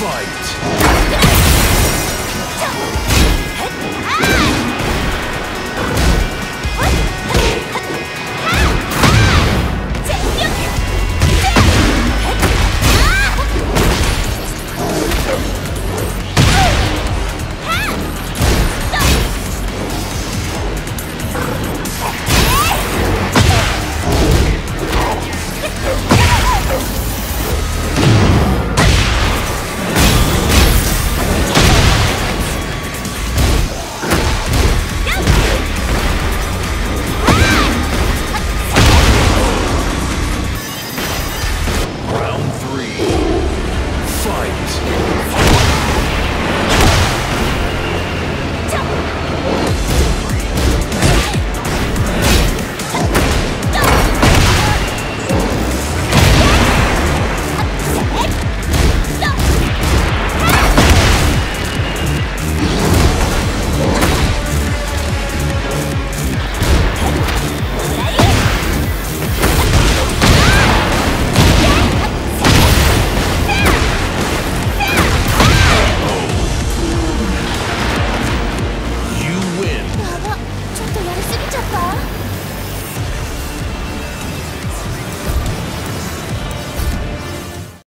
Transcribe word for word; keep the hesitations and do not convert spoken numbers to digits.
Fight!